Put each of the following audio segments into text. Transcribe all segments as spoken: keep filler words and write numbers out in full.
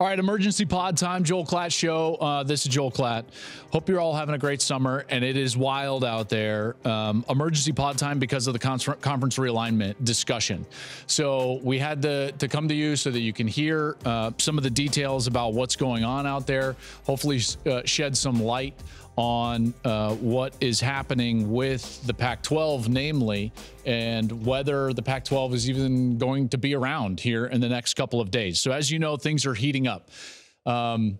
All right, emergency pod time, Joel Klatt show. Uh, this is Joel Klatt. Hope you're all having a great summer, and it is wild out there. Um, emergency pod time because of the con conference realignment discussion. So we had to, to come to you so that you can hear uh, some of the details about what's going on out there, hopefully uh, shed some light on uh, what is happening with the Pac twelve, namely, and whether the Pac twelve is even going to be around here in the next couple of days. So as you know, things are heating up. Um,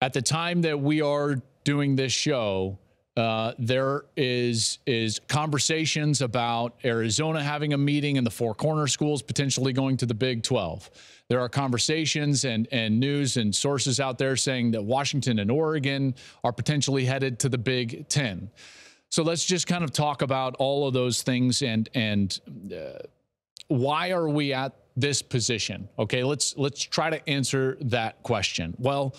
at the time that we are doing this show, uh, there is, is conversations about Arizona having a meeting and the Four Corner schools potentially going to the Big twelve. There are conversations and, and news and sources out there saying that Washington and Oregon are potentially headed to the Big Ten. So let's just kind of talk about all of those things and, and uh, why are we at this position? Okay, let's, let's try to answer that question. Well,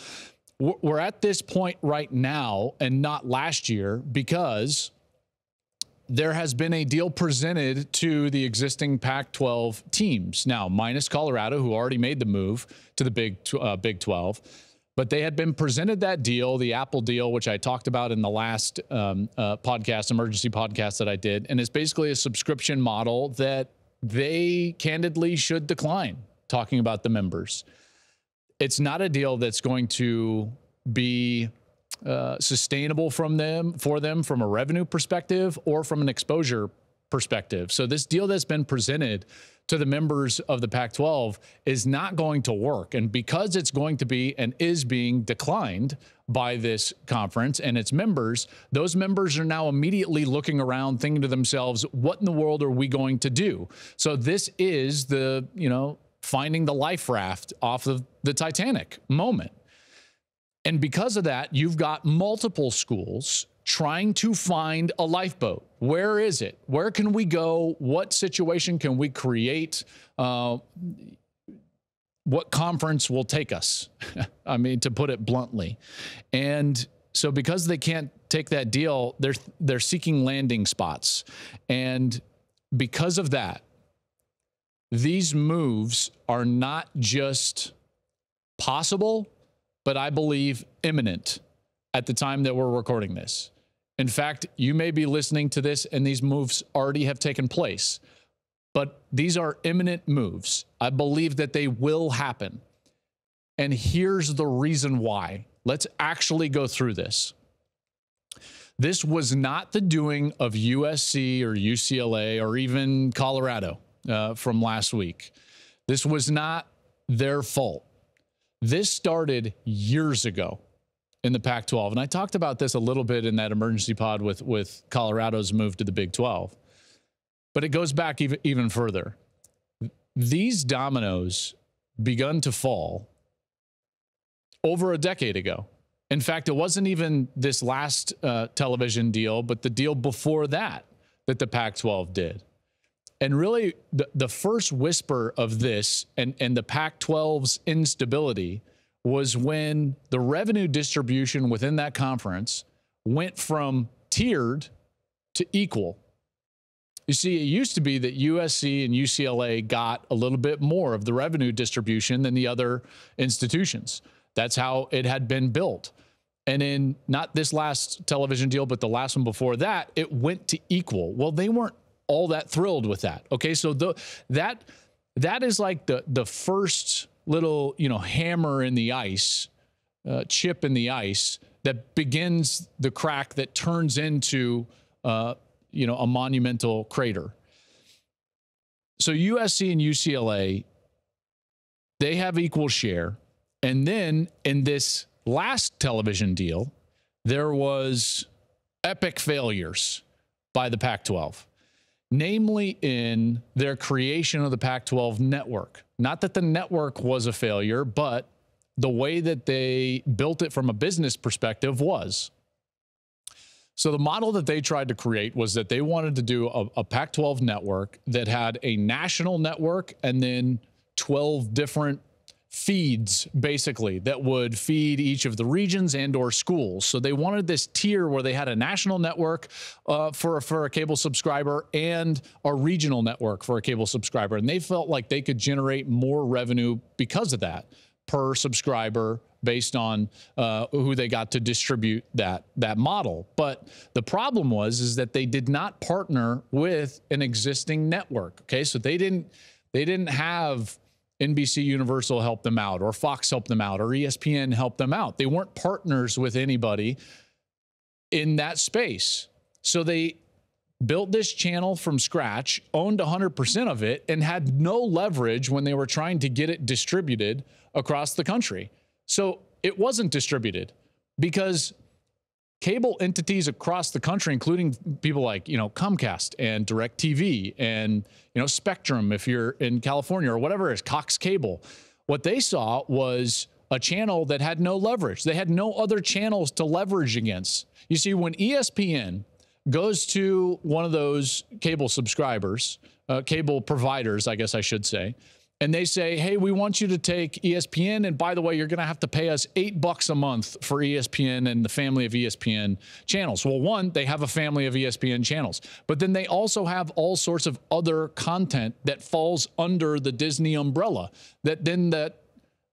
we're at this point right now and not last year because there has been a deal presented to the existing Pac twelve teams now, minus Colorado, who already made the move to the Big uh, Big twelve, but they had been presented that deal, the Apple deal, which I talked about in the last um, uh, podcast, emergency podcast that I did, and it's basically a subscription model that they candidly should decline. Talking about the members, it's not a deal that's going to be Uh, sustainable from them for them from a revenue perspective or from an exposure perspective. So this deal that's been presented to the members of the Pac twelve is not going to work. And because it's going to be and is being declined by this conference and its members, those members are now immediately looking around, thinking to themselves, what in the world are we going to do? So this is the, you know, finding the life raft off of the Titanic moment. And because of that, you've got multiple schools trying to find a lifeboat. Where is it? Where can we go? What situation can we create? Uh, what conference will take us? I mean, to put it bluntly. And so because they can't take that deal, they're, they're seeking landing spots. And because of that, these moves are not just possible, but I believe imminent at the time that we're recording this. In fact, you may be listening to this and these moves already have taken place, but these are imminent moves. I believe that they will happen. And here's the reason why. Let's actually go through this. This was not the doing of U S C or U C L A or even Colorado uh, from last week. This was not their fault. This started years ago in the Pac twelve, and I talked about this a little bit in that emergency pod with, with Colorado's move to the Big twelve, but it goes back even, even further. These dominoes begun to fall over a decade ago. In fact, it wasn't even this last uh, television deal, but the deal before that that the Pac twelve did. And really, the, the first whisper of this and, and the Pac twelve's instability was when the revenue distribution within that conference went from tiered to equal. You see, it used to be that U S C and U C L A got a little bit more of the revenue distribution than the other institutions. That's how it had been built. And in not this last television deal, but the last one before that, it went to equal. Well, they weren't all that thrilled with that. Okay, so the, that that is like the the first little, you know, hammer in the ice, uh, chip in the ice that begins the crack that turns into uh, you know, a monumental crater. So U S C and U C L A, they have equal share, and then in this last television deal, there was epic failures by the Pac twelve. Namely in their creation of the Pac twelve network. Not that the network was a failure, but the way that they built it from a business perspective was. So the model that they tried to create was that they wanted to do a, a Pac twelve network that had a national network and then twelve different feeds, basically, that would feed each of the regions and or schools. So they wanted this tier where they had a national network uh, for, for a cable subscriber and a regional network for a cable subscriber. And they felt like they could generate more revenue because of that. per subscriber based on uh, who they got to distribute that that model. But the problem was is that they did not partner with an existing network. Okay, so they didn't they didn't have N B C Universal help them out, or Fox help them out, or E S P N help them out. They weren't partners with anybody in that space. So they built this channel from scratch, owned one hundred percent of it, and had no leverage when they were trying to get it distributed across the country. So it wasn't distributed because cable entities across the country, including people like, you know, Comcast and DirecTV and, you know, Spectrum, if you're in California, or whatever it is, Cox Cable, what they saw was a channel that had no leverage. They had no other channels to leverage against. You see, when E S P N goes to one of those cable subscribers, uh, cable providers, I guess I should say, and they say, hey, we want you to take E S P N, and by the way, you're going to have to pay us eight bucks a month for E S P N and the family of E S P N channels. Well, one, they have a family of E S P N channels, but then they also have all sorts of other content that falls under the Disney umbrella that then that,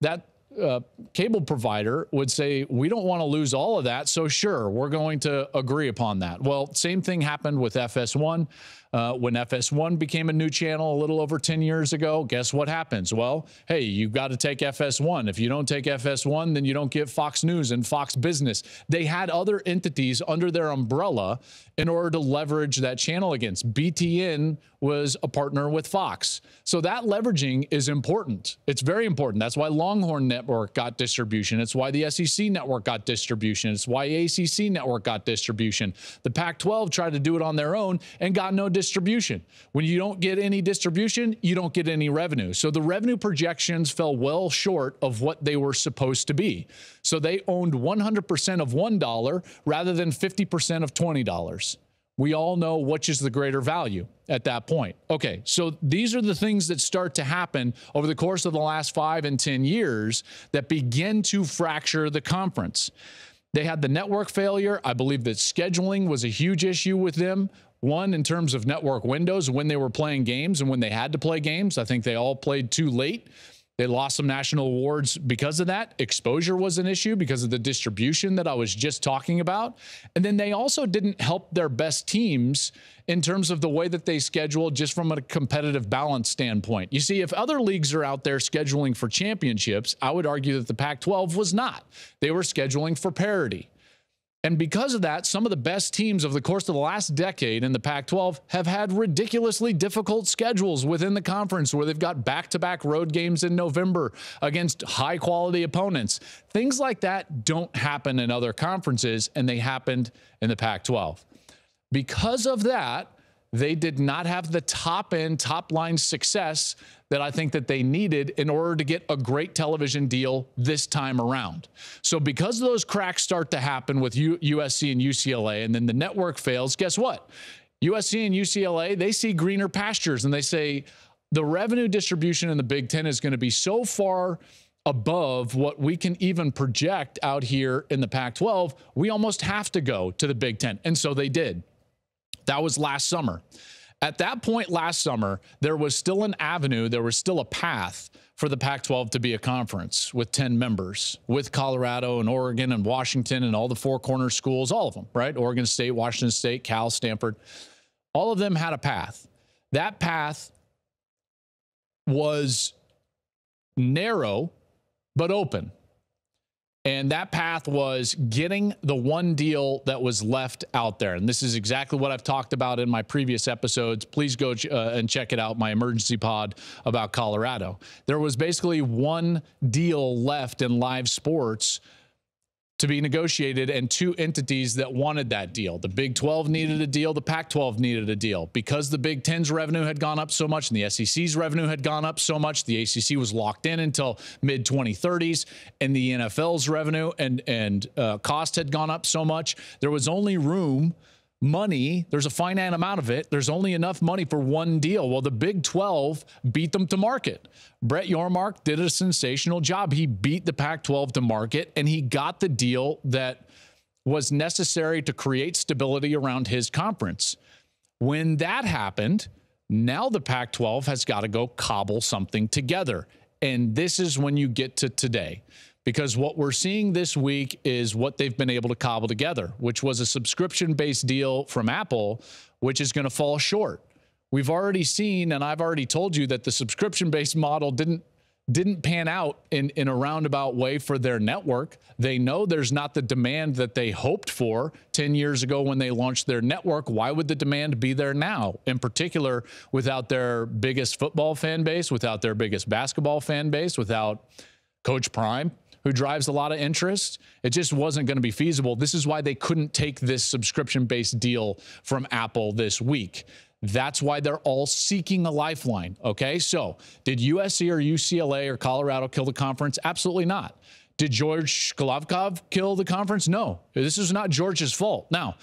that uh, cable provider would say, we don't want to lose all of that, so sure, we're going to agree upon that. Well, same thing happened with F S one. Uh, when F S one became a new channel a little over ten years ago, guess what happens? Well, hey, you've got to take F S one. If you don't take F S one, then you don't get Fox News and Fox Business. They had other entities under their umbrella in order to leverage that channel against. B T N was a partner with Fox. So that leveraging is important. It's very important. That's why Longhorn Network got distribution. It's why the S E C Network got distribution. It's why A C C Network got distribution. The Pac twelve tried to do it on their own and got no distribution. Distribution. When you don't get any distribution, you don't get any revenue. So the revenue projections fell well short of what they were supposed to be. So they owned one hundred percent of one dollar rather than fifty percent of twenty dollars. We all know which is the greater value at that point. Okay, so these are the things that start to happen over the course of the last five and ten years that begin to fracture the conference. They had the network failure. I believe that scheduling was a huge issue with them. One, in terms of network windows, when they were playing games and when they had to play games. I think they all played too late. They lost some national awards because of that. Exposure was an issue because of the distribution that I was just talking about. And then they also didn't help their best teams in terms of the way that they schedule, just from a competitive balance standpoint. You see, if other leagues are out there scheduling for championships, I would argue that the Pac twelve was not. They were scheduling for parity. And because of that, some of the best teams over the course of the last decade in the Pac twelve have had ridiculously difficult schedules within the conference, where they've got back-to-back road games in November against high-quality opponents. Things like that don't happen in other conferences, and they happened in the Pac twelve. Because of that, they did not have the top-end, top-line success that I think that they needed in order to get a great television deal this time around. So because those cracks start to happen with U S C and U C L A, and then the network fails, guess what? U S C and U C L A, they see greener pastures, and they say the revenue distribution in the Big Ten is going to be so far above what we can even project out here in the Pac twelve, we almost have to go to the Big Ten. And so they did. That was last summer. At that point last summer, there was still an avenue, there was still a path for the Pac twelve to be a conference with ten members, with Colorado and Oregon and Washington and all the four corner schools, all of them, right? Oregon State, Washington State, Cal, Stanford, all of them had a path. That path was narrow, but open. And that path was getting the one deal that was left out there. And this is exactly what I've talked about in my previous episodes. Please go uh, and check it out, my emergency pod about Colorado. There was basically one deal left in live sports to be negotiated, and two entities that wanted that deal. The Big twelve needed a deal. The Pac twelve needed a deal. Because the Big Ten's revenue had gone up so much and the S E C's revenue had gone up so much, the A C C was locked in until mid twenty thirties, and the N F L's revenue and, and uh, cost had gone up so much. There was only room, money, there's a finite amount of it. There's only enough money for one deal. Well, the Big twelve beat them to market. Brett Yormark did a sensational job. He beat the Pac twelve to market, and he got the deal that was necessary to create stability around his conference. When that happened, now the Pac twelve has got to go cobble something together. And this is when you get to today, because what we're seeing this week is what they've been able to cobble together, which was a subscription-based deal from Apple, which is going to fall short. We've already seen, and I've already told you, that the subscription-based model didn't didn't pan out in, in a roundabout way for their network. They know there's not the demand that they hoped for ten years ago when they launched their network. Why would the demand be there now? In particular, without their biggest football fan base, without their biggest basketball fan base, without Coach Prime, who drives a lot of interest. It just wasn't going to be feasible. This is why they couldn't take this subscription-based deal from Apple this week. That's why they're all seeking a lifeline, okay? So did U S C or U C L A or Colorado kill the conference? Absolutely not. Did George Shklovkov kill the conference? No. This is not George's fault. Now,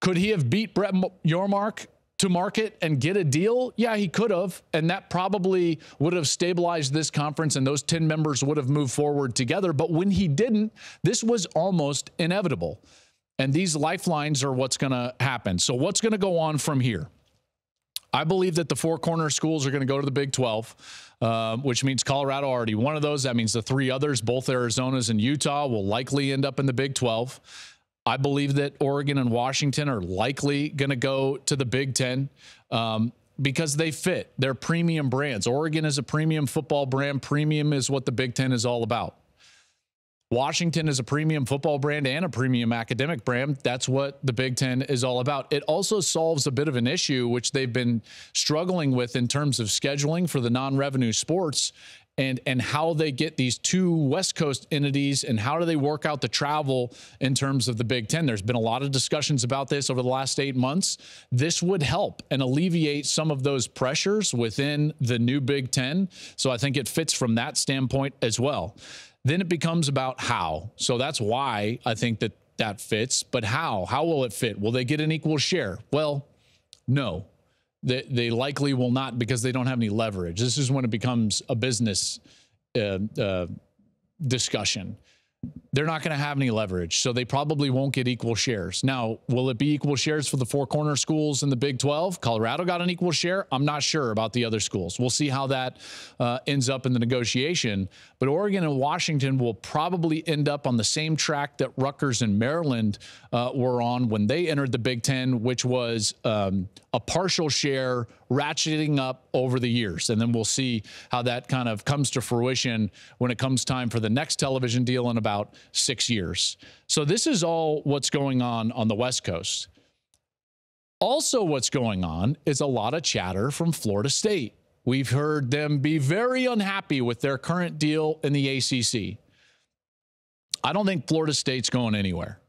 could he have beat Brett Yormark to market and get a deal? Yeah, he could have, and that probably would have stabilized this conference, and those ten members would have moved forward together. But when he didn't, this was almost inevitable. And these lifelines are what's going to happen. So what's going to go on from here? I believe that the four corner schools are going to go to the Big twelve, uh, which means Colorado already one of those. That means the three others, both Arizona's and Utah, will likely end up in the Big twelve. I believe that Oregon and Washington are likely going to go to the Big ten um, because they fit. They're premium brands. Oregon is a premium football brand. Premium is what the Big ten is all about. Washington is a premium football brand and a premium academic brand. That's what the Big Ten is all about. It also solves a bit of an issue, which they've been struggling with in terms of scheduling for the non-revenue sports and, and how they get these two West Coast entities and how do they work out the travel in terms of the Big Ten. There's been a lot of discussions about this over the last eight months. This would help and alleviate some of those pressures within the new Big Ten. So I think it fits from that standpoint as well. Then it becomes about how. So that's why I think that that fits. But how? How will it fit? Will they get an equal share? Well, no. They, they likely will not, because they don't have any leverage. This is when it becomes a business uh, uh, discussion. They're not going to have any leverage, so they probably won't get equal shares. Now, will it be equal shares for the four corner schools in the Big twelve? Colorado got an equal share. I'm not sure about the other schools. We'll see how that uh, ends up in the negotiation. But Oregon and Washington will probably end up on the same track that Rutgers and Maryland uh, were on when they entered the Big Ten, which was um, a partial share ratcheting up over the years. And then we'll see how that kind of comes to fruition when it comes time for the next television deal in about six years. So this is all what's going on on the West Coast. Also, what's going on is a lot of chatter from Florida State. We've heard them be very unhappy with their current deal in the A C C. I don't think Florida State's going anywhere.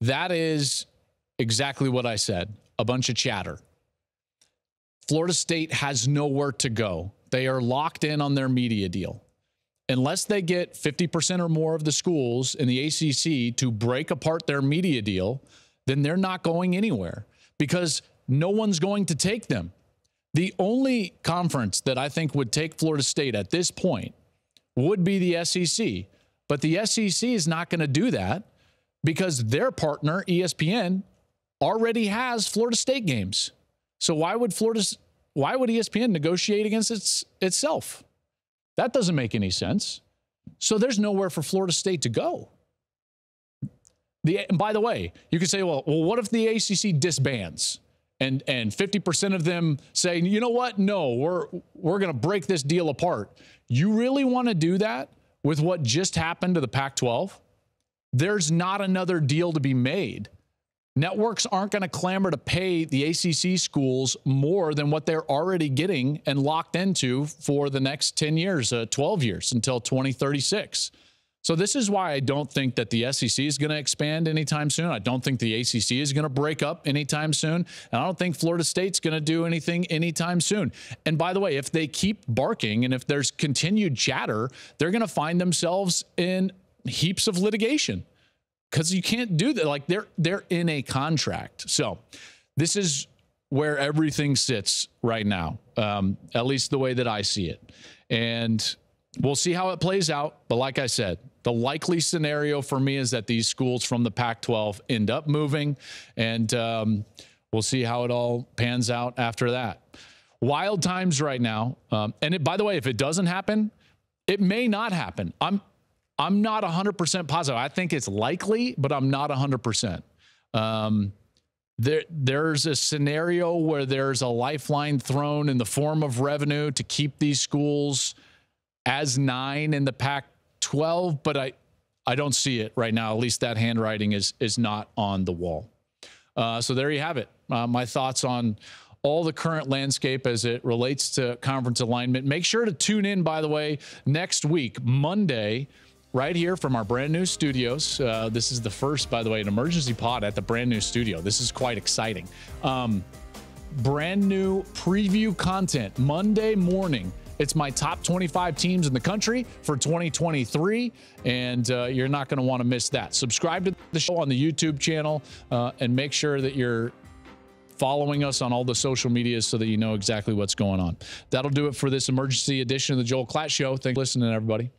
That is exactly what I said, a bunch of chatter. Florida State has nowhere to go. They are locked in on their media deal. Unless they get fifty percent or more of the schools in the A C C to break apart their media deal, then they're not going anywhere because no one's going to take them. The only conference that I think would take Florida State at this point would be the S E C, but the S E C is not going to do that because their partner, E S P N, already has Florida State games. So why would Florida, why would E S P N negotiate against its, itself? That doesn't make any sense. So there's nowhere for Florida State to go. The, and by the way, you could say, well, well, what if the A C C disbands and and fifty percent of them say, you know what? No, we're we're going to break this deal apart. You really want to do that with what just happened to the Pac twelve? There's not another deal to be made. Networks aren't going to clamor to pay the A C C schools more than what they're already getting and locked into for the next ten years, uh, twelve years, until twenty thirty-six. So this is why I don't think that the S E C is going to expand anytime soon. I don't think the A C C is going to break up anytime soon. And I don't think Florida State's going to do anything anytime soon. And by the way, if they keep barking and if there's continued chatter, they're going to find themselves in heaps of litigation. Because you can't do that. Like they're they're in a contract. So this is where everything sits right now, um, at least the way that I see it. And we'll see how it plays out. But like I said, the likely scenario for me is that these schools from the Pac twelve end up moving, and um, we'll see how it all pans out after that. Wild times right now. Um, and it, by the way, if it doesn't happen, It may not happen. I'm I'm not one hundred percent positive. I think it's likely, but I'm not one hundred percent. Um, there, there's a scenario where there's a lifeline thrown in the form of revenue to keep these schools as nine in the Pac twelve, but I, I don't see it right now. At least that handwriting is, is not on the wall. Uh, so there you have it. Uh, my thoughts on all the current landscape as it relates to conference alignment. Make sure to tune in, by the way, next week, Monday, right here from our brand new studios. Uh, this is the first, by the way, an emergency pod at the brand new studio. This is quite exciting. Um, brand new preview content Monday morning. It's my top twenty-five teams in the country for twenty twenty-three, and uh, you're not going to want to miss that. Subscribe to the show on the YouTube channel, uh, and make sure that you're following us on all the social medias so that you know exactly what's going on. That'll do it for this emergency edition of the Joel Klatt Show. Thanks for listening, everybody.